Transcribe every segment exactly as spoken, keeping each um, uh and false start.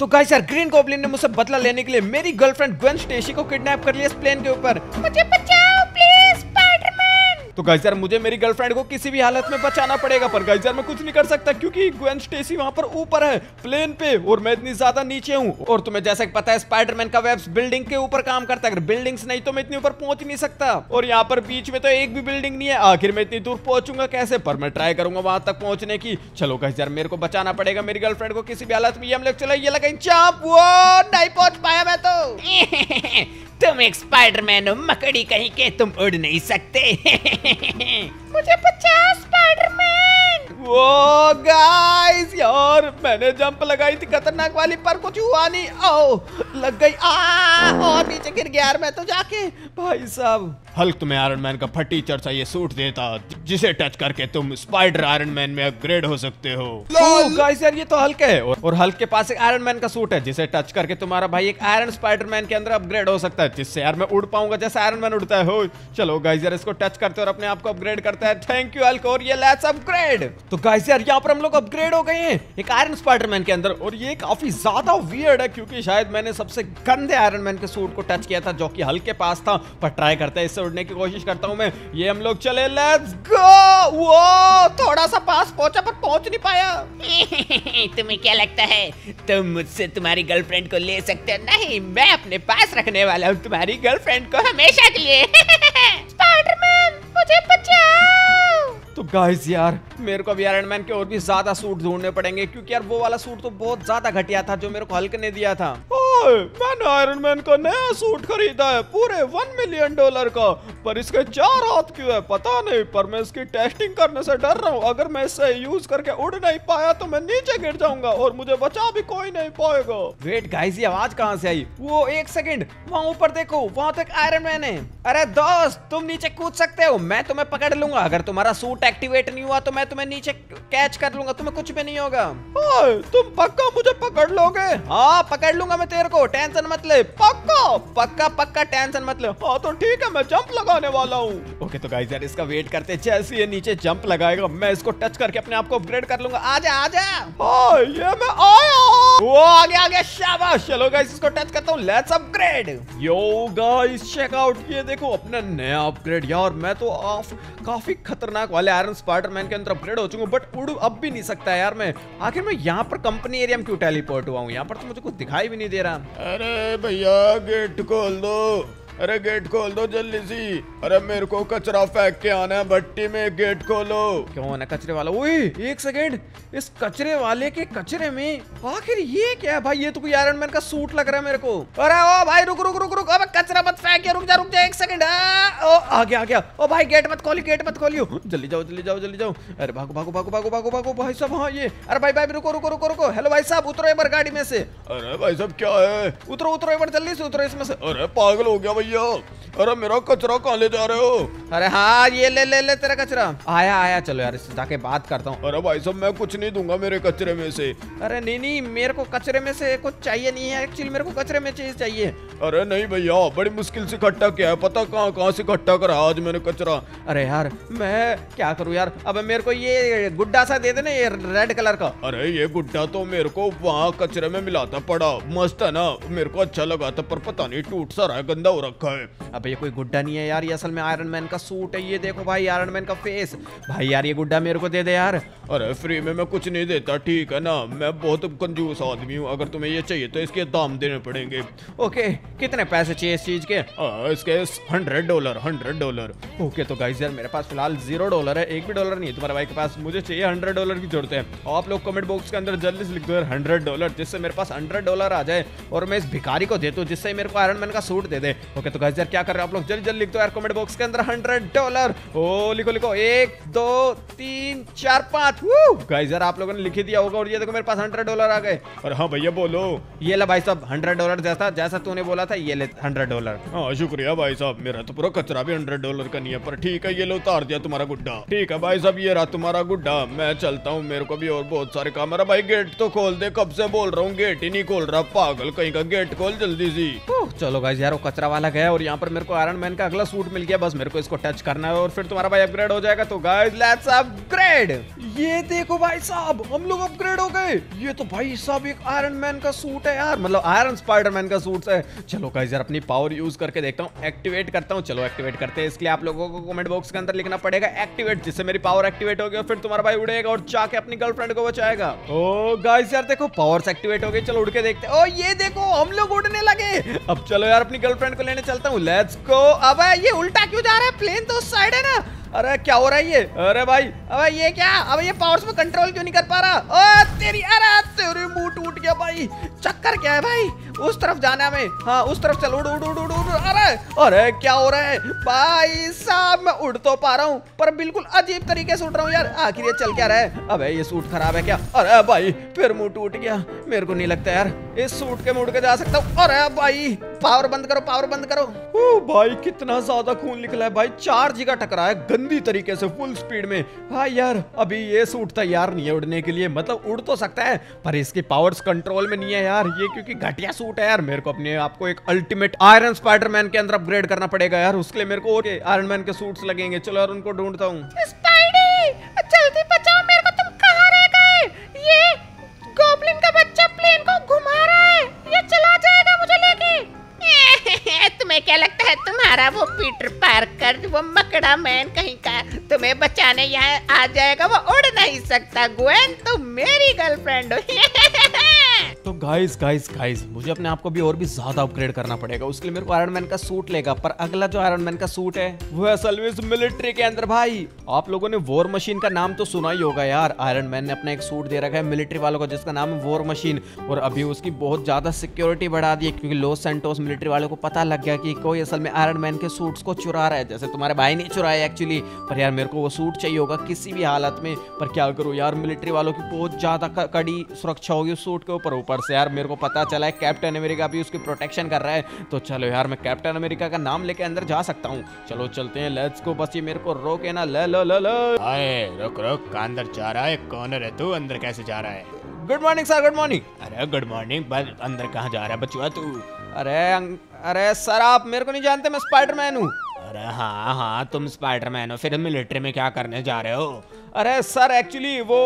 तो गाइस यार green goblin ने मुझसे बदला लेने के लिए मेरी गर्लफ्रेंड ग्वेन स्टेसी को किडनैप कर लिया इस प्लेन के ऊपर। मुझे बचाओ प्लीज स्पाइडरमैन। तो गाइस यार मुझे मेरी गर्लफ्रेंड को किसी भी हालत में बचाना पड़ेगा, पर गाइस यार मैं कुछ नहीं कर सकता क्योंकि ग्वेन स्टेसी वहाँ पर ऊपर है प्लेन पे और मैं इतनी ज्यादा नीचे हूँ। और तुम्हें जैसा कि पता है स्पाइडरमैन का वेब्स बिल्डिंग के ऊपर काम करता है, अगर बिल्डिंग्स नहीं तो मैं इतनी ऊपर पहुंच नहीं सकता। और यहाँ पर बीच में तो एक भी बिल्डिंग नहीं है, आखिर मैं इतनी दूर पहुंचूंगा कैसे? पर मैं ट्राई करूंगा वहां तक पहुंचने की। चलो गाइस यार मेरे को बचाना पड़ेगा मेरी गर्लफ्रेंड को किसी भी हालत में। ये हम लोग चलो ये लगा चाप, वो नहीं पहुंच पाया मैं तो। तुम एक स्पाइडरमैन हो मकड़ी कहीं के, तुम उड़ नहीं सकते। मुझे बचाओ स्पाइडरमैन। वो गाइस यार मैंने जंप लगाई थी खतरनाक वाली पर कुछ हुआ नहीं। ओ लग गई आ और नीचे गिर गया यार मैं तो जाके। भाई साहब हल्क तुम्हें आयरन मैन का फटीचर चाहिए सूट देता, जिसे टच करके तुम स्पाइडर आयरन मैन में अपग्रेड हो सकते हो। गाइस यार ये तो हल्क है और हल्क के पास एक आयरन मैन का सूट है जिसे टच करके तुम्हारा भाई एक आयरन स्पाइडरमैन के अंदर अपग्रेड हो सकता है, जिससे यार मैं उड़ पाऊंगा जैसे आयरन मैन उड़ता है। हो चलो गाइस यार इसको टच करते और अपने आप को अपग्रेड करता है। थैंक यू हल्क और ये लेट्स अपग्रेड। तो गाइस यार यहाँ पर हम लोग अपग्रेड हो गए हैं एक आयरन स्पाइडरमैन के अंदर और ये काफी ज्यादा वियर्ड है क्योंकि शायद मैंने सबसे गंदे आयरन मैन के सूट को टच किया था जो कि हल्क के पास था। पर ट्राई करते हैं इससे उड़ने की कोशिश करता हूं मैं। ये हम लोग चले लेट्स गो। वो थोड़ा सा पास पहुंचा पर पहुंच नहीं पाया। तुम्हें क्या लगता है तुम मुझसे तुम्हारी गर्लफ्रेंड को ले सकते हो? नहीं, मैं अपने पास रखने वाला हूँ तुम्हारी गर्लफ्रेंड को हमेशा के लिए। स्पाइडरमैन मुझे बचाओ। तो गाइस यार मेरे को आयरन मैन के और भी ज्यादा सूट ढूंढने पड़ेंगे क्योंकि यार वो वाला सूट तो बहुत ज्यादा घटिया था जो मेरे को हल्क ने दिया था। ओए मैंने आयरन मैन का नया सूट खरीदा है पूरे वन मिलियन डॉलर का, पर इसके चार हाथ क्यों है पता नहीं, पर मैं इसकी टेस्टिंग करने से डर रहा हूँ। अगर मैं इसे यूज करके उड़ नहीं पाया तो मैं नीचे गिर जाऊंगा और मुझे बचा भी कोई नहीं पाएगा। वेट गाइस ये आवाज कहाँ से आई? वो एक सेकेंड वहाँ ऊपर देखो, वहाँ तक आयरन मैन है। अरे दोस्त तुम नीचे कूद सकते हो, मैं तुम्हें पकड़ लूंगा। अगर तुम्हारा सूट एक्टिवेट नहीं हुआ तो मैं तुम्हें नीचे कैच कर लूंगा, तुम्हें कुछ भी नहीं होगा। ओए तुम पक्का मुझे पकड़ लोगे? हाँ पकड़ लूंगा मैं तेरे को, टेंशन मत ले। पक्का पक्का पक्का टेंशन मत ले। हाँ तो ठीक है मैं जंप लगाने वाला हूँ। ओके तो गाइस यार इसका वेट करते, जैसे ये नीचे जंप लगाएगा मैं इसको टच करके अपने आप को अपग्रेड कर लूंगा। आजा आजा। ओए ये मैं आया। वो आ गया आ गया शाबाश। चलो गाइस इसको टच करता हूँ let's upgrade. Yo guys check out ये देखो अपना नया अपग्रेड। यार मैं तो ऑफ काफी खतरनाक वाले आयरन स्पाइडरमैन के अंदर अपग्रेड हो चुका हूं बट उड़ अब भी नहीं सकता यार मैं। आखिर मैं यहाँ पर कंपनी एरिया में क्यों टेलीपोर्ट हुआ हूँ? यहाँ पर तो मुझे कुछ दिखाई भी नहीं दे रहा। अरे भैया गेट खोल दो, अरे गेट खोल दो जल्दी सी। अरे मेरे को कचरा फेंक के आना है भट्टी में, गेट खोलो। क्यों ना कचरे वाला? ओए एक सेकेंड, इस कचरे वाले के कचरे में आखिर ये क्या है भाई? ये तो कोई आयरन मैन का सूट लग रहा है मेरे को। अरे ओ भाई रुक रुक रुक रुक, अबे कचरा मत फेंक यार, रुक जा रुक जा एक सेकेंड। ओ आ गया आ गया। ओ भाई गेट मत खोलियो गेट मत खोलियो, जल्दी जाओ जल्दी जाओ जल्दी जाओ। अरे भागो भागो भागो भागो भागो भागो भाई साहब। हाँ ये अरे भाई भाई रुको रुको रुको रुको। हेलो भाई साहब उतरो एक बार गाड़ी में से। अरे भाई साहब क्या है? उतरो उतरो एक बार जल्दी से उतरो इसमें से। अरे पागल हो गया। अरे मेरा कचरा कहाँ ले जा रहे हो? अरे हाँ ये ले ले ले तेरा कचरा। आया आया चलो यार इससे जाके बात करता हूँ। अरे भाई साहब मैं कुछ नहीं दूंगा मेरे कचरे में से। अरे नहीं नहीं मेरे को कचरे में से कुछ चाहिए नहीं है, एक्चुअली मेरे को कचरे में चीज चाहिए। अरे नहीं भैया बड़ी मुश्किल से इकट्ठा किया है, पता कहाँ कहाँ से इकट्ठा करा आज मैंने कचरा। अरे यार मैं क्या करूँ यार, अब मेरे को ये गुड्डा सा दे देना ये रेड कलर का। अरे ये गुड्डा तो मेरे को वहाँ कचरे में मिलाता पड़ा, मस्त है ना, मेरे को अच्छा लगा था, पर पता नहीं टूट सा रहा है, गंदा हो रहा है। अब ये कोई गुड्डा नहीं है यार, ये असल में आयरन मैन का सूट है। ये देखो भाई आयरन मैन का फेस। भाई यार ये गुड्डा मेरे को दे दे यार। अरे फ्री में मैं कुछ नहीं देता ठीक है ना, मैं बहुत कंजूस आदमी हूँ। अगर तुम्हें ये चाहिए तो इसके दाम देने पड़ेंगे। ओके कितने पैसे चाहिए इस चीज के? आ, इसके hundred dollar hundred dollar. Okay तो गाइस यार मेरे पास फिलहाल जीरो डॉलर है, एक भी डॉलर नहीं है तुम्हारे भाई के पास। मुझे चाहिए हंड्रेड डॉलर की जरूरत है। आप लोग कमेंट बॉक्स के अंदर जल्दी से लिख दो यार हंड्रेड डॉलर, जिससे मेरे पास हंड्रेड डॉलर आ जाए और मैं इस भिखारी को दे दूं जिससे मेरे को आयरन मैन का सूट दे दे। ओके तो गाइस यार क्या कर रहे हो आप लोग? जल्दी जल्दी लिख दो यार कमेंट बॉक्स के अंदर हंड्रेड डॉलर। ओ लिखो लिखो एक दो तीन चार पाँच। गाइस यार आप लोगों ने लिख ही दिया होगा और ये देखो मेरे पास हंड्रेड डॉलर आ गए। और हाँ भैया बोलो। ये ले भाई साहब हंड्रेड डॉलर जैसा जैसा तूने बोला था ये ले हंड्रेड डॉलर। हाँ शुक्रिया भाई साहब, मेरा तो पूरा कचरा भी हंड्रेड डॉलर का नहीं है, पर ठीक है ये लो उतार दिया तुम्हारा गुड्डा। ठीक है भाई साहब ये रहा तुम्हारा गुड्डा, मैं चलता हूँ मेरे को भी और बहुत सारे काम। अरे भाई गेट तो खोल दे, कब से बोल रहा हूँ गेट ही नहीं खोल रहा, पागल कहीं का, गेट खोल जल्दी सी। चलो गाइस यार कचरा वाला गया और यहाँ पर मेरे को आयरन मैन का अगला सूट मिल गया। बस मेरे को इसको टच करना है और फिर तुम्हारा भाई अपग्रेड हो जाएगा। तो गाइस लेट्स अपग्रेड। ये ये देखो भाई साहब, हम लोग अपग्रेड हो गए। ये तो भाई साहब एक आयरन मैन का सूट है यार, मतलब आयरन स्पाइडरमैन का सूट है। चलो गाइस यार अपनी पावर यूज करके देखता हूँ, एक्टिवेट करता हूँ। चलो एक्टिवेट करते हैं, इसके लिए आप लोगों को कमेंट बॉक्स के अंदर लिखना पड़ेगा एक्टिवेट, जिससे मेरी पावर एक्टिवेट होगी और फिर तुम्हारा भाई उड़ेगा और जाके अपनी गर्लफ्रेंड को बचाएगा। ओ गाइस यार देखो पावर्स एक्टिवेट हो गई, चलो उड़ के देखते हैं। ओ ये देखो हम लोग उड़ने लगे। अब चलो यार अपनी गर्लफ्रेंड को लेने चलता हूँ, लेट्स गो। अब ये उल्टा क्यों जा रहा है, प्लेन तो उस साइड है ना। अरे क्या हो रहा है ये, अरे भाई अब ये क्या, अब ये पावर्स में कंट्रोल क्यों नहीं कर पा रहा। ओ तेरी अरे तेरे मुंह टूट गया भाई, चक्कर क्या है भाई, उस तरफ जाना है हमें। हाँ उस तरफ चल, उड़ उड़ उड़ उड़ उड़। अरे अरे क्या हो रहा है भाई साहब, मैं उड़ तो पा रहा हूँ पर बिल्कुल अजीब तरीके से उड़ रहा हूँ यार, आखिर ये चल क्या रहा है। अब ये सूट खराब है क्या। अरे भाई फिर मुंह टूट गया, मेरे को नहीं लगता यार इस सूट के मुड़ के जा सकता हूँ। अरे भाई पावर बंद करो, पावर बंद करो। ओ भाई कितना ज्यादा खून निकला है भाई, चार जगह टकरा है गंदी तरीके से फुल स्पीड में। हाँ यार अभी ये सूट तैयार नहीं है उड़ने के लिए, मतलब उड़ तो सकता है पर इसकी पावर्स कंट्रोल में नहीं है यार ये, क्योंकि घटिया सूट है यार। मेरे को अपने आप को एक अल्टीमेट आयरन स्पाइडरमैन के अंदर अपग्रेड करना पड़ेगा यार, उसके लिए मेरे को और आयरन मैन के सूट्स लगेंगे। चलो यार उनको ढूंढता हूँ। जल्दी बचाओ मेरे को, तुम कहाँ रह गए। ये गोब्लिन का बच्चा प्लेन को घुमा रहा है, ये चला जाएगा मुझे लेके। तुम्हें क्या लगता है तुम्हारा वो पीटर पार्कर, वो मकड़ा मैन कहीं का, तुम्हें बचाने यहाँ आ जाएगा, वो उड़ नहीं सकता। ग्वेन तुम मेरी गर्लफ्रेंड हो। तो गाइस गाइस गाइस मुझे अपने आप को भी और भी ज्यादा अपग्रेड करना पड़ेगा, उसके लिए मेरे को आयरन मैन का सूट लेगा। पर अगला जो आयरन मैन का सूट है वो असल में मिलिट्री के अंदर। भाई आप लोगों ने वॉर मशीन का नाम तो सुना ही होगा यार, आयरन मैन ने अपना एक सूट दे रखा है मिलिट्री वालों को जिसका नाम है वॉर मशीन, और अभी उसकी बहुत ज्यादा सिक्योरिटी बढ़ा दी है क्योंकि लॉस सैंटोस मिलिट्री वालों को पता लग गया कि कोई असल में आयरन मैन के सूट्स को चुरा रहा है, जैसे तुम्हारे भाई ने चुराया एक्चुअली। पर यार मेरे को वो सूट चाहिए होगा किसी भी हालत में, पर क्या करूँ यार मिलिट्री वालों की बहुत ज्यादा कड़ी सुरक्षा होगी उस सूट के ऊपर। ऊपर से यार मेरे को पता चला है कैप्टन अमेरिका भी उसकी प्रोटेक्शन कर रहा है, तो चलो यार मैं कैप्टन अमेरिका का नाम लेके अंदर जा सकता हूँ। चलो चलते हैं, लेट्स गो। बस ये मेरे को रोके ना, ले लो ले लो। आए रुक रुक, का अंदर जा रहा है, कॉर्नर है तू, अंदर कैसे जा रहा है। Good morning sir, good morning. अरे गुड मॉर्निंग, पर अंदर कहाँ जा रहा है बचुआ तू। अरे अरे सर आप मेरे को नहीं जानते, मैं स्पाइडरमैन हूँ। अरे हाँ हाँ तुम स्पाइडरमैन हो, फिर मिलिट्री में क्या करने जा रहे हो। अरे सर एक्चुअली वो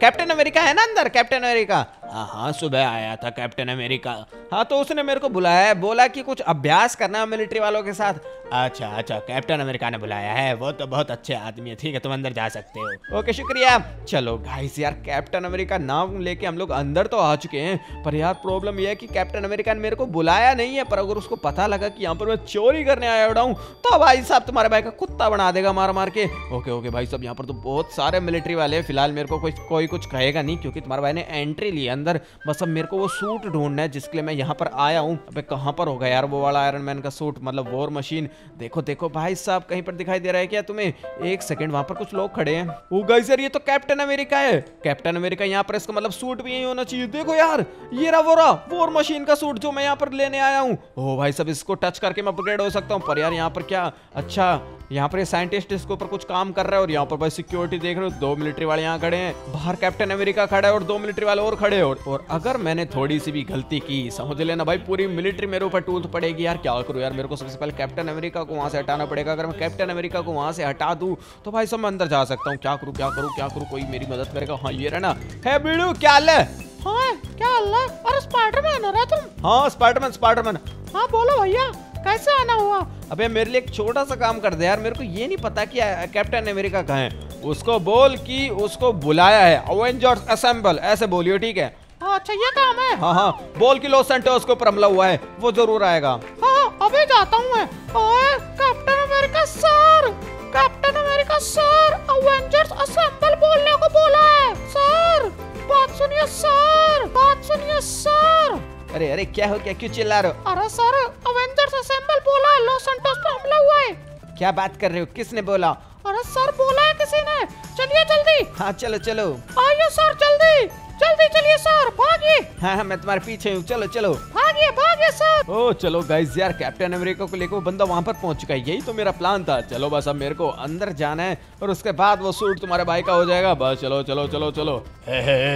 कैप्टन अमेरिका है ना अंदर, कैप्टन अमेरिका। हाँ हाँ सुबह आया था कैप्टन अमेरिका, हाँ तो उसने मेरे को बुलाया है, बोला कि कुछ अभ्यास करना है मिलिट्री वालों के साथ। अच्छा अच्छा कैप्टन अमेरिका ने बुलाया है, वो तो बहुत अच्छे आदमी है, ठीक है तुम अंदर जा सकते हो। ओके शुक्रिया। चलो गाइस यार कैप्टन अमेरिका नाम लेके हम लोग अंदर तो आ चुके हैं, पर यार प्रॉब्लम यह है कि कैप्टन अमेरिका ने मेरे को बुलाया नहीं है, पर अगर उसको पता लगा कि यहाँ पर मैं चोरी करने आया उड़ाऊँ तो भाई साहब तुम्हारे भाई का कुत्ता बना देगा मार मार के। ओके ओके भाई साहब यहाँ पर तो बहुत सारे मिलिट्री वाले हैं, फिलहाल मेरे को कोई कोई कुछ कहेगा नहीं क्योंकि तुम्हारे भाई ने एंट्री ली अंदर। बस अब मेरे को वो सूट ढूंढना है जिसके लिए मैं यहाँ पर आया हूँ। अबे कहाँ पर होगा यार वो वाला आयरन मैन का सूट, मतलब वॉर मशीन। देखो देखो भाई साहब कहीं पर दिखाई दे रहा है क्या तुम्हें। एक सेकंड, वहां पर कुछ लोग खड़े हैं। ओ गाइस यार ये तो कैप्टन अमेरिका है, कैप्टन अमेरिका यहाँ पर, इसका मतलब सूट भी यही होना चाहिए। देखो यार ये रहा वो रहा वॉर मशीन का सूट जो मैं यहाँ पर लेने आया हूँ। ओ भाई साहब इसको टच करके मैं अपग्रेड हो सकता हूँ। पर यार यहाँ पर क्या, अच्छा यहाँ पर साइंटिस्ट इसके ऊपर कुछ काम कर रहा है और यहाँ पर भाई सिक्योरिटी देख रहे हो, दो मिलिट्री वाले यहाँ खड़े हैं, बाहर कैप्टन अमेरिका खड़ा है और दो मिलिट्री वाले और खड़े हैं। और, और अगर मैंने थोड़ी सी भी गलती की समझ लेना भाई पूरी मिलिट्री मेरे ऊपर टूट पड़ेगी यार। क्या करूँ यार मेरे को सबसे पहले कैप्टन अमेरिका को वहाँ से हटाना पड़ेगा, अगर मैं कैप्टन अमेरिका को वहाँ से हटा दूँ तो भाई सब मैं अंदर जा सकता हूँ। क्या करूँ क्या करूँ क्या करूँ, कोई मेरी मदद करेगा। हाँ ये रहना है बीड़ू, क्या हाल है। हाँ क्या हाल है, अरे स्पाइडरमैन हो रहा तुम। हाँ स्पाइडरमैन स्पाइडरमैन। हाँ बोलो भैया कैसे आना हुआ। अबे मेरे लिए एक छोटा सा काम कर दे यार, मेरे को ये नहीं पता कि कैप्टन अमेरिका कहाँ है, उसको बोल कि उसको बुलाया है एवेंजर्स असेंबल, ऐसे बोलियो ठीक है। हाँ अच्छा ये काम है। हाँ हाँ बोल कि लॉस सैंटोस को हमला हुआ है, वो जरूर आएगा। हाँ अभी जाता हूँ मैं। ओए Captain America sir, Captain America sir Avengers assemble बोलने को बोला है सर, बात सुनिए सर, बात सुनिए सर। अरे अरे क्या हो, क्या क्यों चिल्ला रहे हो। अरे सर एवेंजर्स असेंबल बोला है, लॉस सैंटोस पे हमला हुआ है। क्या बात कर रहे हो, किसने बोला। अरे सर बोला है किसी ने, चलिए जल्दी। हाँ चलो चलो आइए सर, जल्दी जल्दी चलिए सर, भागिए। हाँ हाँ मैं तुम्हारे पीछे हूँ, चलो चलो भागिए भागिए सर। ओ चलो गाइस यार कैप्टन अमेरिका को लेकर वो बंदा वहाँ पर पहुँच चुका है, यही तो मेरा प्लान था। चलो बस अब मेरे को अंदर जाना है और उसके बाद वो सूट तुम्हारे भाई का हो जाएगा। बस चलो चलो चलो चलो।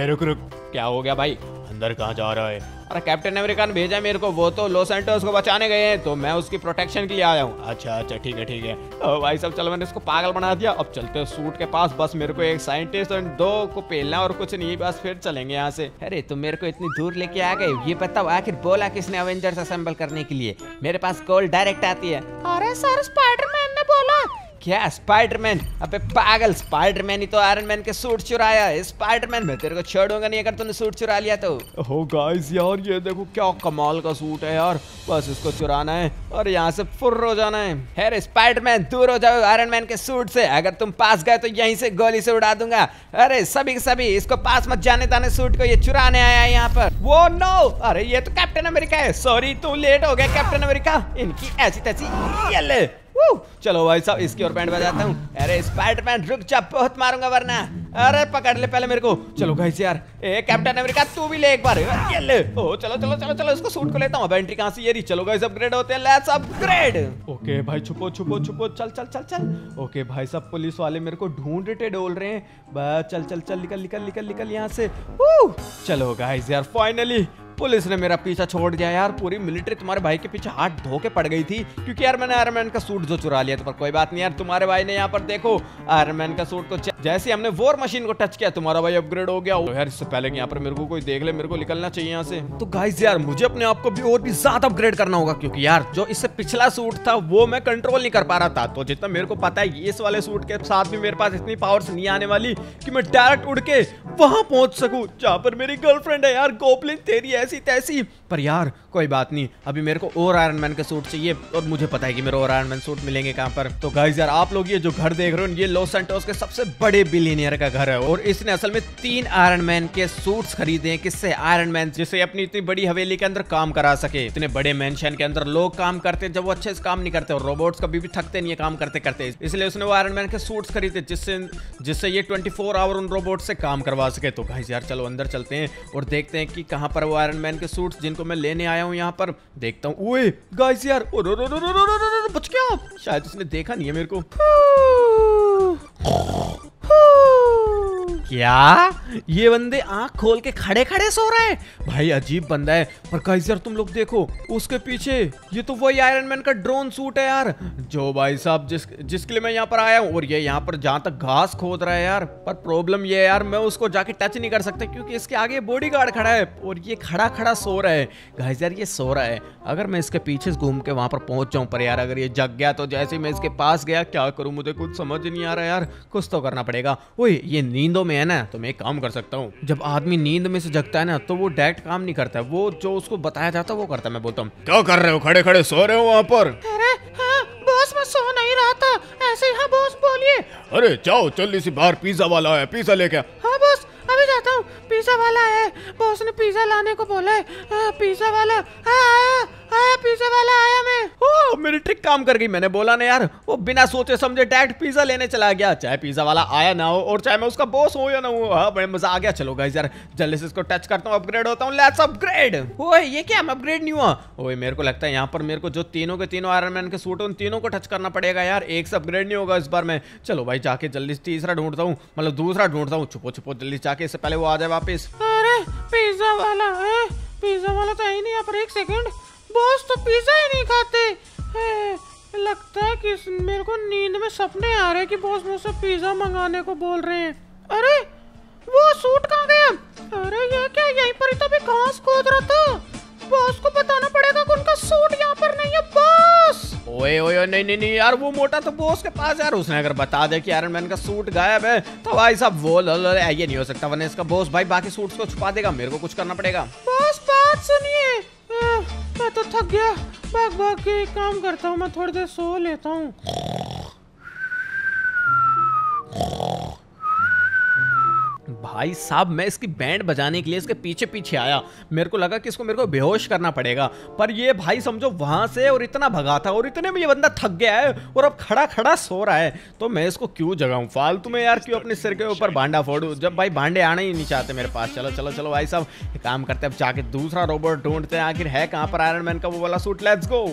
रुक रुक, क्या हो गया भाई, अंदर कहाँ जा रहा है। और कैप्टन अमेरिका ने भेजा मेरे को, वो तो लॉस सैंटोस को बचाने गए हैं, तो मैं उसकी प्रोटेक्शन के लिए आया हूँ। अच्छा अच्छा ठीक है ठीक है भाई साहब, चलो मैंने इसको पागल बना दिया। अब चलते हैं सूट के पास, बस मेरे को एक साइंटिस्ट और दो को पेलना और कुछ नहीं, बस फिर चलेंगे यहाँ से। अरे तुम मेरे को इतनी दूर लेके आ गए, ये बताओ आखिर बोला किसने अवेंजर्स असेंबल करने के लिए? मेरे पास कॉल डायरेक्ट आती है। अरे सर स्पाइडरमैन ने बोला। क्या स्पाइडरमैन? अबे पागल, स्पाइडरमैन ही तो आयरन मैन के सूट चुराया। स्पाइडरमैन मैं तेरे को छोड़ूंगा नहीं अगर तूने सूट चुरा लिया तो। ओ गाइस यार ये देखो क्या कमाल का सूट है यार, बस इसको चुराना है और यहाँ से फुर हो जाना है। अरे स्पाइडरमैन दूर हो जाओ आयरन मैन के सूट से, अगर तुम पास गए तो यहीं से गोली से उड़ा दूंगा। अरे सभी के सभी इसको पास मत जाने ताने, सूट को ये चुराने आया है यहाँ पर। वो नो, अरे ये तो कैप्टन अमेरिका है। सॉरी तू लेट हो गया कैप्टन अमेरिका, इनकी ऐसी तैसी। चलो भाई साहब इसकी और बैंड बजाता हूँ। अरे स्पाइडरमैन रुक जा, बहुत मारूंगा वरना। अरे पकड़ ले पहले मेरे को। चलो गाइस यार, ए कैप्टन अमेरिका तू भी ले एक बार, ये ले। ओ चलो चलो चलो चलो इसको सूट को लेता हूँ। बैटरी कहाँ से? ये रही। चलो गाइस अपग्रेड होते हैं, लेट्स अपग्रेड। ओके भाई छुपो छुपो छुपो, चल चल चल चल। ओके भाई साहब पुलिस वाले मेरे को ढूंढ रहे डोल रहे हैं। बस चल चल चल, निकल निकल निकल निकल यहाँ से। चलो गाइस यार फाइनली पुलिस ने मेरा पीछा छोड़ दिया यार। पूरी मिलिट्री तुम्हारे भाई के पीछे हाथ धो के पड़ गई थी, क्योंकि यार मैंने आयरन मैन का सूट जो चुरा लिया था। पर कोई बात नहीं यार, तुम्हारे भाई ने यहाँ पर देखो आयरन मैन का सूट को, जैसे हमने वॉर मशीन को टच किया तुम्हारा भाई अपग्रेड हो गया। तो यार इससे पहले कि यहाँ पर मेरे को कोई देख ले, मेरे को निकलना चाहिए यहाँ से। तो गाइस यार मुझे अपने आप को भी और भी ज्यादा अपग्रेड करना होगा, क्योंकि यार जो इससे पिछला सूट था वो मैं कंट्रोल नहीं कर पा रहा था। तो जितना मेरे को पता है इस वाले सूट के साथ भी मेरे पास इतनी पावर्स नहीं आने वाली कि मैं डायरेक्ट उड़ के वहां पहुंच सकूं जहां पर मेरी गर्लफ्रेंड है यार, गोब्लिन तेरी ऐसी तैसी। पर यार कोई बात नहीं, अभी मेरे को और आयरन मैन के सूट चाहिए और मुझे पता है कि मेरे और आयरन मैन सूट मिलेंगे कहां पर। तो गाइस यार आप लोग ये जो घर देख रहे हो ये लॉस सैंटोस के सबसे बड़े बिलियनियर का घर है, और इसने असल में तीन आयरन मैन के सूट्स खरीदे हैं। किससे? आयरन मैन, जिसे अपनी इतनी बड़ी हवेली के अंदर काम करा सके। इतने बड़े मेंशन के अंदर लोग काम करते हैं जब वो अच्छे से काम नहीं करते, और रोबोट्स कभी भी थकते नहीं है काम करते करते, इसलिए उसने वो आयरन मैन के सूट्स खरीदे जिससे जिससे ये ट्वेंटी फोर आवर उन रोबोट से काम करवा सके। तो गाइस यार चलो अंदर चलते हैं और देखते हैं कि कहां पर वो आयरन मैन के सूट्स जिनको मैं लेने आया हूं यहाँ पर। देखता हूँ, ओए गाइस यार बच गया, शायद उसने देखा नहीं है मेरे को। क्या ये बंदे आंख खोल के खड़े खड़े सो रहे हैं? भाई अजीब बंदा है। पर गाइस यार तुम लोग देखो उसके पीछे, ये तो वही आयरन मैन का ड्रोन सूट है यार जो भाई साहब जिस जिसके लिए मैं यहाँ पर आया हूँ। और ये यहाँ पर जहाँ तक घास खोद रहा है यार, पर प्रॉब्लम ये है यार मैं उसको जाके टच नहीं कर सकता क्योंकि इसके आगे बॉडी गार्ड खड़ा है और ये खड़ा खड़ा सो रहा है। गाइस यार ये सो रहा है, अगर मैं इसके पीछे घूम के वहां पर पहुंच जाऊँ, पर यार अगर ये जग गया तो जैसे ही मैं इसके पास गया, क्या करूँ मुझे कुछ समझ नहीं आ रहा यार, कुछ तो करना पड़ेगा। ओए ये नींदों में है ना, तो मैं एक काम कर सकता हूँ, जब आदमी नींद में से जगता है ना तो वो डायरेक्ट काम नहीं करता है, वो जो उसको बताया जाता है वो करता है। मैं बोलता हूँ क्या कर रहे हो खड़े खड़े सो रहे हो वहाँ पर? अरे हाँ बॉस मैं सो नहीं रहा था ऐसे। हाँ बॉस बोलिए। अरे जाओ जल्दी से, बाहर पिज्जा वाला है पिज्जा लेके। हाँ बॉस अभी जाता हूँ, पिज्जा वाला है, बॉस ने पिज्जा लाने को बोला है। पिज्जा वाला आया आया पिज्जा वाला आया। मैं ओ मेरी ट्रिक काम कर गई, मैंने बोला ना यार, वो बिना सोचे समझे डायरेक्ट पिज्जा लेने चला गया, चाहे पिज्जा वाला आया ना हो और चाहे मैं उसका बॉस हूँ या ना हूँ। हाँ बड़े मजा आ गया। चलो गाइस यार जल्दी से इसको टच करता हूँ, अपग्रेड होता हूँ, लेट्स अपग्रेड। ओए ये क्या, मैं अपग्रेड नहीं हुआ। ओए मेरे को लगता है यहाँ पर मेरे को जो तीनों के तीनों आयरन मैन के सूट उन तीनों को टच करना पड़ेगा यार, एक से अपग्रेड नहीं होगा इस बार मैं। चलो भाई जाके जल्दी से तीसरा ढूंढता हूँ, मतलब दूसरा ढूंढता हूँ, छुपो छुपो जल्दी जाके, इससे पहले वो आ जाए वापस। अरे पिज्जा वाला है, पिज्जा वाला तो ही नहीं यहाँ पर। एक सेकंड, बॉस तो पिज्जा ही नहीं खाते, लगता है कि मेरे को नींद में सपने आ रहे हैं कि बॉस मुझसे पिज्जा मंगाने को बोल रहे हैं। अरे वो सूट कहाँ गया? अरे ये क्या, यहीं पर ही तो मैं घास खोद रहा था, बॉस को बताना पड़ेगा कि उनका सूट यहाँ पर नहीं है बॉस। ओए ओए नहीं नहीं नहीं यार, वो मोटा तो बॉस के पास यार, उसने अगर बता दे कि आयरन मैन का सूट गायब है तो भाई साहब वो ल, ल, ल, ये नहीं हो सकता, वरना इसका बॉस भाई बाकी सूट्स को छुपा देगा। मेरे को कुछ करना पड़ेगा। बॉस बात सुनिए, मैं तो थक गया, भाग भाग के काम करता हूँ, मैं थोड़ी देर सो लेता हूँ। भाई साहब मैं इसकी बैंड बजाने के लिए इसके पीछे पीछे आया, मेरे को लगा कि इसको मेरे को बेहोश करना पड़ेगा, पर ये भाई समझो वहां से और इतना भगा था और इतने में ये बंदा थक गया है और अब खड़ा खड़ा सो रहा है, तो मैं इसको क्यों जगाऊं फालतू में यार, क्यों अपने सिर के ऊपर भांडा फोड़ू जब भाई भांडे आने ही नहीं चाहते मेरे पास। चलो चलो चलो भाई साहब काम करते हैं, अब जाके दूसरा रोबोट ढूंढते हैं आखिर है कहाँ पर आयरन मैन का वो वाला सूट। Let's go.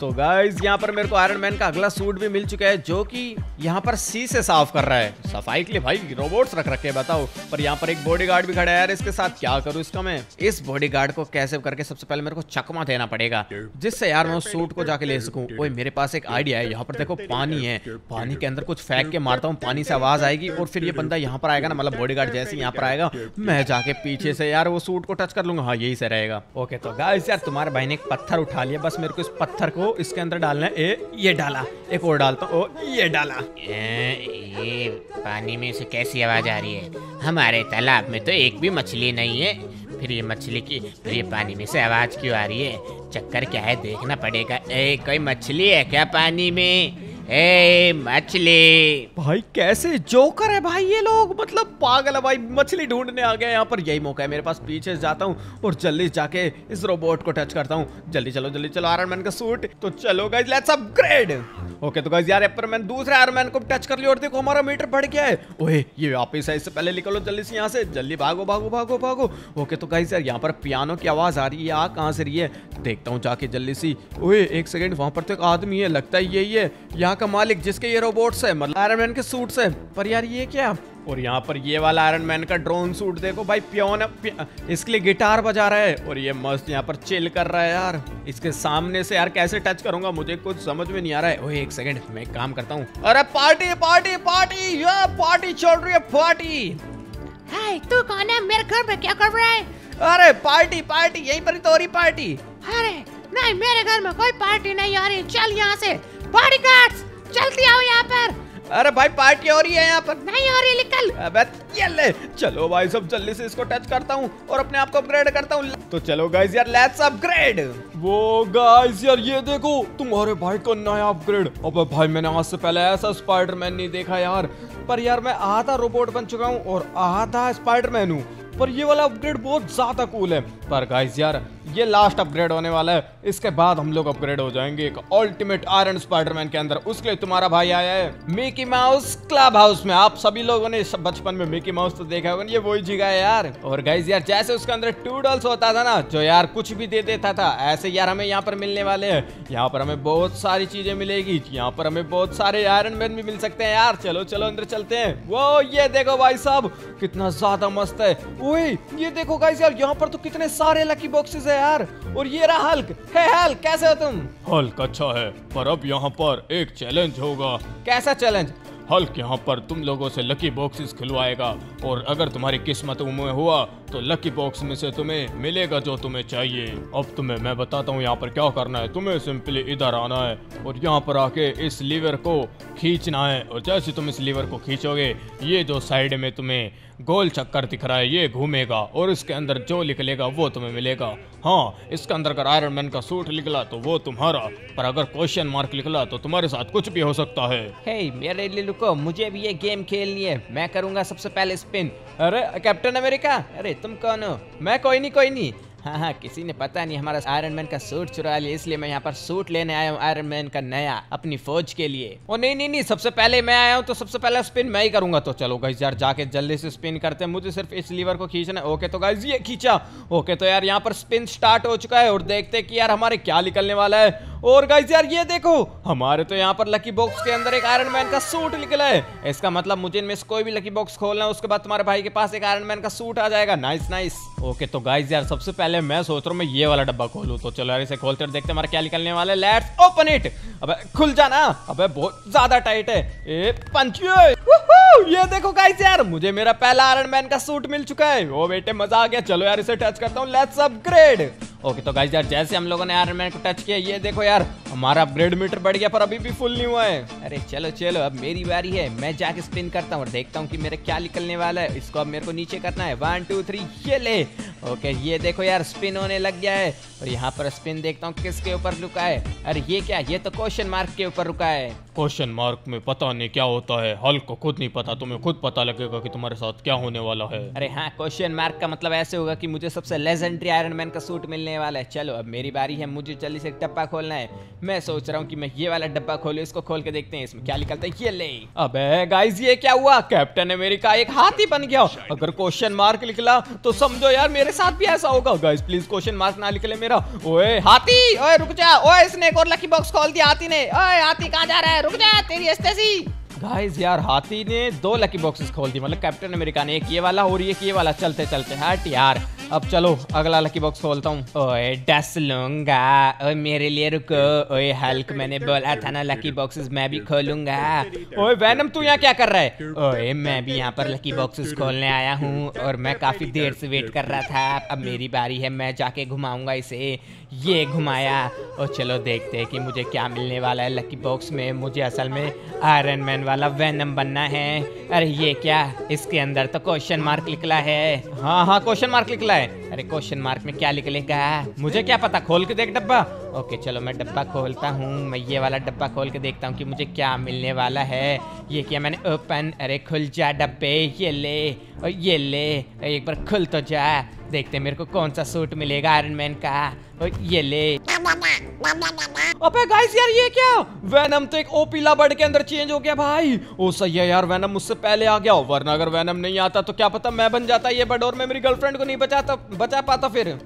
तो गाइस यहाँ पर मेरे को आयरन मैन का अगला सूट भी मिल चुका है जो कि यहाँ पर सी से साफ कर रहा है। सफाई के लिए भाई रोबोट्स रख रखे बताओ। पर और यहाँ पर एक बॉडीगार्ड भी खड़ा है यार, इसके साथ क्या करूँ इसका मैं। इस बॉडीगार्ड को कैसे करके सबसे पहले मेरे को चकमा देना पड़ेगा जिससे यार मैं उस सूट को जाके ले सकूँ। ओए मेरे पास एक आइडिया है, यहाँ पर देखो पानी है, पानी के अंदर कुछ फेंक के मारता हूँ, पानी से आवाज आएगी और फिर ये बंदा यहाँ पर आएगा ना, मतलब बॉडीगार्ड जैसे यहाँ पर आएगा मैं जाके पीछे से यार वो सूट को टच कर लूंगा। हाँ यही से रहेगा। ओके तो गाइस यार तुम्हारे भाई ने एक पत्थर उठा लिया, बस मेरे को इस पत्थर को इसके अंदर डालना है। ए, ये डाला, एक और डालता हूँ, ये डाला। ए, ये पानी में से कैसी आवाज आ रही है? हमारे तालाब में तो एक भी मछली नहीं है, फिर ये मछली की, फिर ये पानी में से आवाज क्यों आ रही है? चक्कर क्या है देखना पड़ेगा। ए, कोई मछली है क्या पानी में? ए मछली भाई कैसे जोकर है भाई ये लोग, मतलब पागल है भाई, मछली ढूंढने आ गया यहाँ पर। यही मौका है मेरे पास, पीछे जाता हूँ और जल्दी जाके इस रोबोट को टच करता हूँ। जल्दी चलो जल्दी चलो, आयरन मैन का सूट। तो चलो गाइस लेट्स अपग्रेड। ओके तो गाइस यार पर मैंने दूसरे आयरन मैन को टच कर लिया और देखो हमारा मीटर बढ़ गया है। ओए ये वापिस है, इससे पहले निकलो जल्दी से यहाँ से, जल्दी भागो भागो भागो भागो। ओके तो गाइस यार यहाँ पर पियानो की आवाज आ रही है, आ कहाँ से रही है देखता हूँ जाके जल्दी सी। ओए एक सेकेंड, वहाँ पर तो एक आदमी है, लगता है यही है यहाँ का मालिक जिसके ये रोबोट्स है, मतलब आयरन मैन के सूट से। पर यार ये क्या? और यहाँ पर ये वाला आयरन मैन का ड्रोन सूट देखो भाई, पियोन इसके लिए गिटार बजा रहा है और ये मस्त यहाँ पर चिल कर रहा है यार। इसके सामने से यार कैसे टच करूंगा मुझे कुछ समझ में नहीं आ रहा है। ओए एक सेकंड मैं काम करता हूँ। अरे पार्टी पार्टी पार्टी, ये पार्टी चल रही है पार्टी। हाय तू कौन है, मेरे घर में क्या कर रहा है? अरे पार्टी पार्टी यही पर तो हो रही पार्टी। अरे नहीं मेरे घर में कोई पार्टी नहीं आ रही, चल यहाँ से। बॉडीगार्ड्स जल्दी आओ यहाँ पर। अरे भाई पार्टी हो रही है यहाँ पर। नहीं हो रही, निकल। अबे ये ले, चलो भाई सब जल्दी से इसको टच करता हूँ और अपने आप को अपग्रेड करता हूँ। तो चलो गाइस यार लेट्स अपग्रेड। वो गाइस यार ये देखो तुम्हारे भाई का नया अपग्रेड। अबे भाई मैंने आज से पहले ऐसा स्पाइडरमैन नहीं देखा यार। पर यार मैं आधा रोबोट बन चुका हूँ और आधा स्पाइडरमैन हूँ, पर ये वाला अपग्रेड बहुत ज्यादा कूल है। पर गाइस यार ये लास्ट अपग्रेड होने वाला है, इसके बाद हम लोग अपग्रेड हो जाएंगे एक अल्टीमेट आयरन स्पाइडरमैन के अंदर। उसके लिए तुम्हारा भाई आया है मिकी माउस क्लब हाउस में। आप सभी लोगों ने बचपन में मिकी माउस तो देखा होगा, ये वही जगह है यार। और गाइस यार जैसे उसके अंदर टूडल्स होता था ना, जो यार कुछ भी दे देता था, ऐसे यार हमें यहाँ पर मिलने वाले है। यहाँ पर हमें बहुत सारी चीजें मिलेगी, यहाँ पर हमें बहुत सारे आयरन मैन भी मिल सकते हैं यार। चलो चलो अंदर चलते हैं। वो ये देखो भाई साहब कितना ज्यादा मस्त है। ओए ये देखो गाइस यार यहाँ पर तो कितने सारे लकी बॉक्सेस है यार। और ये रहा हल्क। हे हल्क कैसे हो तुम? हल्क अच्छा है, पर अब यहाँ पर एक चैलेंज होगा। कैसा चैलेंज? हल्क यहाँ पर तुम लोगों से लकी बॉक्सेस खिलवाएगा और अगर तुम्हारी किस्मत में हुआ तो लकी बॉक्स में से तुम्हें मिलेगा जो तुम्हें चाहिए। अब तुम्हें मैं बताता हूँ यहाँ पर क्या करना है। तुम्हें सिंपली इधर आना है और यहाँ पर आके इस लीवर को खींचना है, और जैसे तुम इस लीवर को खींचोगे ये जो साइड में तुम्हें गोल चक्कर दिख रहा है ये घूमेगा और इसके अंदर जो निकलेगा वो तुम्हें मिलेगा। हाँ इसके अंदर अगर आयरन मैन का सूट निकला तो वो तुम्हारा, पर अगर क्वेश्चन मार्क निकला तो तुम्हारे साथ कुछ भी हो सकता है। हे मेरे लिए रुको, मुझे भी ये गेम खेलनी है। मैं करूँगा सबसे पहले स्पिन। अरे कैप्टन अमेरिका, अरे तुम कौन हो? मैं कोई नहीं कोई नहीं। हाँ हाँ किसी ने पता नहीं हमारा आयरन मैन का सूट चुरा लिया, इसलिए मैं यहाँ पर सूट लेने आया हूँ आयरन मैन का नया अपनी फौज के लिए। ओ नहीं नहीं नहीं, सबसे पहले मैं आया हूँ तो सबसे पहले स्पिन मैं ही करूंगा। तो चलो गाइस यार जाके जल्दी से स्पिन करते हैं, मुझे सिर्फ इस लीवर को खींचना है। ओके तो गाइस ये खींचा। ओके तो यार यहाँ पर स्पिन स्टार्ट हो चुका है और देखते हैं कि यार हमारे क्या निकलने वाला है। और गाइस यार ये देखो हमारे तो यहाँ पर लकी बॉक्स के अंदर एक आयरन मैन का सूट निकला है। इसका मतलब मुझे इनमें से कोई भी लकी बॉक्स खोलना है, उसके बाद तुम्हारे भाई के पास एक आयरन मैन का सूट आ जाएगा। Nice nice. ओके तो गाइस यार सबसे पहले मैं सोच रहा हूँ मैं ये वाला डब्बा खोलूं। तो चलो यार इसे खोलते हैं, देखते हैं हमारा क्या निकलने वाला है। Let's open it. अबे खुल जा ना, अबे बहुत ज्यादा टाइट है। ए पंचियो, ये देखो गाइस यार मुझे मेरा पहला आयरन मैन का सूट मिल चुका है। ओ बेटे मजा आ गया। चलो यार इसे टच करता हूँ, लेट्स अपग्रेड। ओके तो गाइस यार जैसे हम लोगों ने आयरन मैन को टच किया ये देखो यार हमारा अपग्रेड मीटर बढ़ गया, पर अभी भी फुल नहीं हुआ है। अरे चलो चलो अब मेरी बारी है, मैं जाके स्पिन करता हूँ और देखता हूँ कि मेरा क्या निकलने वाला है। इसको अब मेरे को नीचे करना है। वन टू थ्री ये ले। ओके ये देखो यार स्पिन होने लग गया है और यहाँ पर स्पिन देखता हूँ किसके ऊपर रुका है। अरे ये क्या, ये तो क्वेश्चन मार्क के ऊपर रुका है। क्वेश्चन मार्क में पता नहीं क्या होता है, हल्क को खुद नहीं पता, तुम्हें खुद पता लगेगा कि तुम्हारे साथ क्या होने वाला है। अरे हाँ क्वेश्चन मार्क का मतलब ऐसे होगा कि मुझे सबसे लेजेंडरी आयरन मैन का सूट मिलने वाला है। चलो अब मेरी बारी है, मुझे जल्दी से डब्बा खोलना है। मैं सोच रहा हूँ कि मैं ये वाला डब्बा खोलूं, इसको खोल के देखते हैं इसमें क्या निकलता है। ये ले। अबे गाइस ये क्या हुआ, कैप्टन अमेरिका एक हाथी बन गया। अगर क्वेश्चन मार्क निकला तो समझो यार मेरे साथ भी ऐसा होगा। गाइस प्लीज क्वेश्चन मार्क ना निकले मेरा। ओए हाथी, ओए रुक जा। ओए इसने एक और लकी बॉक्स खोल दिया हाथी ने। ओए हाथी कहाँ जा रहा है, रुक जा तेरी स्टेसी। गाइस यार हाथी ने दो लकी बॉक्सेस खोल दी, मतलब कैप्टन अमेरिका ने एक ये वाला और एक ये वाला। चलते चलते हट यार, अब चलो अगला लकी बॉक्स खोलता हूँ। ओए डस लूंगा, ओए मेरे लिए रुको, ओए हल्क मैंने बोला था ना लकी बॉक्सेस मैं भी खोलूंगा। ओए वैनम तू यहाँ क्या कर रहा है? ओए मैं भी यहाँ पर लकी बॉक्सेस खोलने आया हूँ और मैं काफी देर से वेट कर रहा था, अब मेरी बारी है, मैं जाके घुमाऊंगा इसे। ये घुमाया और चलो देखते हैं कि मुझे क्या मिलने वाला है लकी बॉक्स में। मुझे असल में आयरन मैन वाला वैनम बनना है। अरे ये क्या, इसके अंदर तो क्वेश्चन मार्क निकला है। हाँ हाँ क्वेश्चन मार्क निकला है। अरे क्वेश्चन मार्क में क्या निकलेगा मुझे क्या पता, खोल के देख डब्बा। ओके चलो मैं डब्बा खोलता हूँ, मैं ये वाला डब्बा खोल के देखता हूँ कि मुझे क्या मिलने वाला है। ये क्या मैंने ओपन, अरे खुल जा डब्बे, ये ले और ये ले, एक बार खुल तो जा। देखते हैं मेरे को कौन सा सूट मिलेगा आयरन मैन का। और ये ले। अबे गाइस यार ये क्या, वेनम तो एक ओपी लबड़ के अंदर चेंज हो गया भाई। ओ सही है यार वेनम मुझसे पहले आ गया, वरना अगर वेनम नहीं आता तो क्या पता मैं बन जाता ये बड़ और मैं मेरी गर्लफ्रेंड को नहीं बचाता बचा पाता। फिर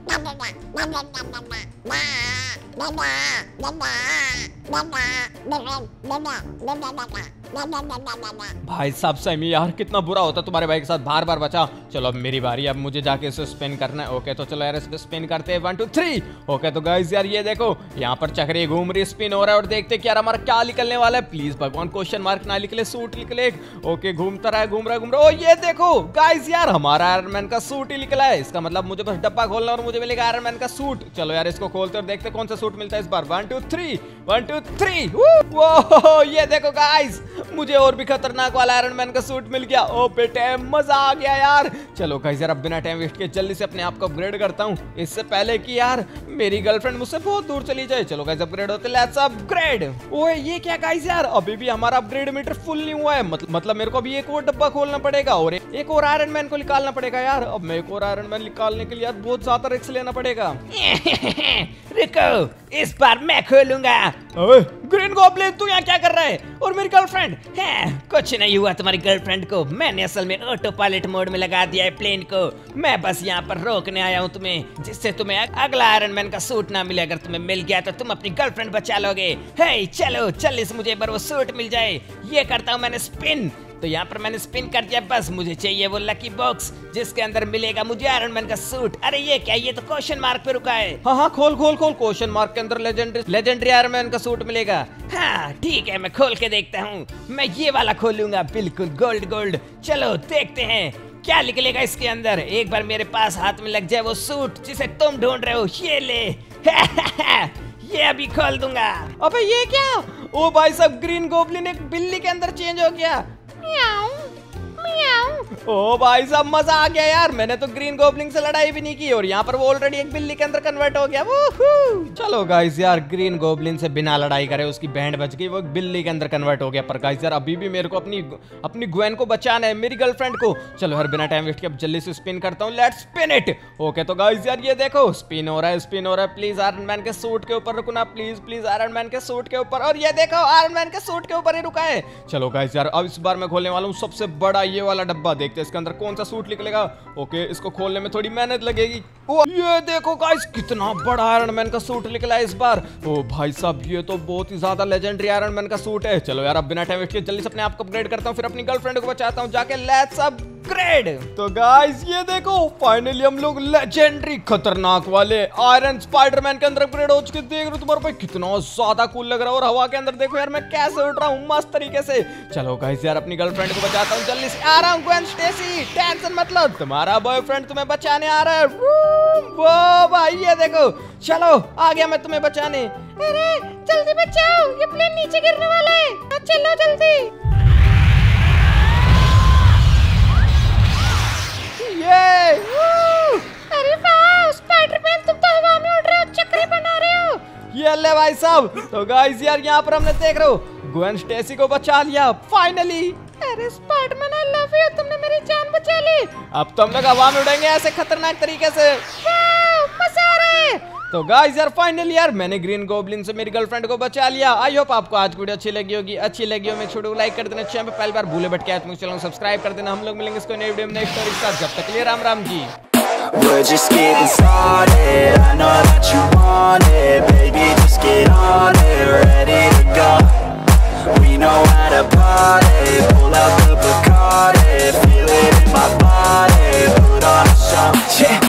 भाई साहब सेमी यार कितना बुरा होता तुम्हारे भाई के साथ, बार बार बचा। चलो अब मेरी बारी, अब मुझे जाके इसे स्पिन करना है। ओके तो चलो यार इसे स्पिन करते हैं, वन टू थ्री। ओके तो गाइस यार ये देखो यहाँ पर चक्री घूम रही, स्पिन हो रहा है और देखते यार हमारा क्या निकलने वाला है। प्लीज भगवान क्वेश्चन मार्क ना निकले, सूट निकले। ओके घूमता रहा है, घूम रहा है, घूम रहा है। ओ ये देखो गाइस यार हमारा आयरन मैन का सूट ही निकला है। इसका मतलब मुझे बस डब्बा खोलना और मुझे मिलेगा आयरन मैन का सूट। चलो यार इसको खोलते और देखते कौन सा सूट मिलता है इस बार। One two three, one two three. वो ये देखो गाइस मुझे और भी खतरनाक वाला आयरन मैन का सूट मिल गया। ओ बेटे मजा आ गया यार। चलो गाइस यार अब बिना टाइम वेस्ट किए जल्दी से अपने आप को अपग्रेड करता हूँ, इससे पहले कि यार मेरी गर्लफ्रेंड मुझसे बहुत दूर चली जाए। चलो गाइस अपग्रेड होते, लेट्स अपग्रेड। ओए ये क्या गाइस यार अभी भी हमारा अपग्रेड मीटर फुल नहीं हुआ है, मतलब मतलब मेरे को अभी एक और डब्बा खोलना पड़ेगा और एक और आयरन मैन को निकालना पड़ेगा। यार अब मेरे को आयरन मैन निकालने के लिए यार बहुत ज्यादा रिस्क लेना पड़ेगा। रुको इस बार मैं खोलूंगा। ओए ग्रीन गोब्लिन तू यहाँ क्या कर रहा है? और मेरी गर्लफ्रेंड? हैं कुछ नहीं हुआ तुम्हारी गर्लफ्रेंड को, मैंने असल में ऑटो पायलट मोड में लगा दिया है प्लेन को। मैं बस यहाँ पर रोकने आया हूँ तुम्हें, जिससे तुम्हें अगला आयरन मैन का सूट ना मिले। अगर तुम्हें मिल गया तो तुम अपनी गर्लफ्रेंड बचा लोगे। हे चलो चल मुझे एक बार वो सूट मिल जाए। ये करता हूँ मैंने स्पिन, तो यहाँ पर मैंने स्पिन कर दिया। बस मुझे चाहिए वो लकी बॉक्स जिसके अंदर मिलेगा मुझे आयरन मैन का सूट। अरे ये क्या, ये तो क्वेश्चन मार्क पे रुका है। हाँ हाँ खोल खोल खोल, क्वेश्चन मार्क के अंदर लेजेंडरी लेजेंडरी आयरन मैन का सूट मिलेगा। हाँ ठीक है मैं खोल के देखता हूँ, मैं ये वाला खोलूंगा बिल्कुल गोल्ड गोल्ड। चलो देखते हैं क्या निकलेगा इसके अंदर। एक बार मेरे पास हाथ में लग जाए वो सूट जिसे तुम ढूंढ रहे हो, ये ले। ये अभी खोल दूंगा। अबे ये क्या, ओ भाई साहब ग्रीन गोब्लिन एक बिल्ली के अंदर चेंज हो गया। ओ भाई साहब मजा आ गया यार, मैंने तो ग्रीन गोब्लिन से लड़ाई भी नहीं की और यहाँ पर वो ऑलरेडी एक बिल्ली के अंदर कन्वर्ट हो गया। वूहू। चलो गाइस यार ग्रीन गोब्लिन से बिना लड़ाई करे उसकी बैंड बच गई, वो बिल्ली के अंदर कन्वर्ट हो गया। पर गाइस यार अभी भी मेरे को अपनी अपनी ग्वेन को बचाना है, मेरी गर्लफ्रेंड को। चलो यार बिना टाइम वेस्ट किए अब जल्दी से स्पिन करता हूँ, लेट्स स्पिन इट। ओके तो गाइस यार ये देखो स्पिन हो रहा है, स्पिन हो रहा है। प्लीज आयरन मैन के सूट के ऊपर रुको ना, प्लीज प्लीज आयरन मैन के सूट के ऊपर। और ये देखो आयरन मैन के सूट के ऊपर ही रुका है। चलो गाइस यार अब इस बार मैं खोलने वाला हूँ सबसे बड़ा ये वाला डब्बा। देखते हैं इसके अंदर कौन सा सूट निकलेगा। ओके इसको खोलने में थोड़ी मेहनत लगेगी। ओ ये देखो गाइस कितना बड़ा आयरन मैन का सूट निकला है इस बार। ओ भाई साहब ये तो बहुत ही ज्यादा लेजेंडरी आयरन मैन का सूट है। चलो यार अब बिना टाइम वेस्ट किए जल्दी से अपने आप को अपग्रेड करता हूँ, फिर अपनी गर्लफ्रेंड को बचाता हूँ जाके। Let's upgrade. तो गाइस ये देखो फाइनली हम लोग लेजेंडरी खतरनाक वाले आयरन स्पाइडरमैन के अंदर अपग्रेड हो चुके। देख रहे तुम्हारे भाई कितना ज्यादा कूल लग रहा है और हवा के अंदर देखो यार मैं कैसे उड़ रहा हूँ मस्त तरीके से। चलो गाइस यार अपनी गर्लफ्रेंड को बचाता हूँ जल्दी से। आ रहा हूँ ग्वेन स्टेसी, टेंशन मतलब तुम्हारा बॉयफ्रेंड तुम्हें बचाने आ रहा है। वो भाई ये देखो चलो आ गया मैं तुम्हें बचाने। अरे जल्दी बचाओ ये प्लेन नीचे गिरने वाला है, चलो जल्दी। अरे वाह स्पाइडरमैन तुम तो हवा में उड़ रहे हो, चक्री बना रहे हो। ये ले भाई साहब। तो गाइस यार यहाँ पर हमने देख रहे हो ग्वेन स्टेसी को बचा लिया फाइनली। अरे स्पाइडरमैन आई लव यू, तुमने मेरी जान बचा ली। अब तो हम लोग हवा में उड़ेंगे ऐसे खतरनाक तरीके से। मजा आ रहा है। तो गाइस यार फाइनली यार मैंने ग्रीन गोब्लिन से मेरी गर्लफ्रेंड को बचा लिया। आई होप आपको आज वीडियो अच्छी लगी होगी, अच्छी लगी हो मेरे छोड़ो लाइक कर देना, चैनल पे पहली बार भूले बट क्या तुम चलो सब्सक्राइब कर देना। हम लोग मिलेंगे इसको नई वीडियो में नेक्स्ट स्टोरी के साथ, जब तक के लिए Ram Ram ji. We're just getting started, I know that you want it, baby.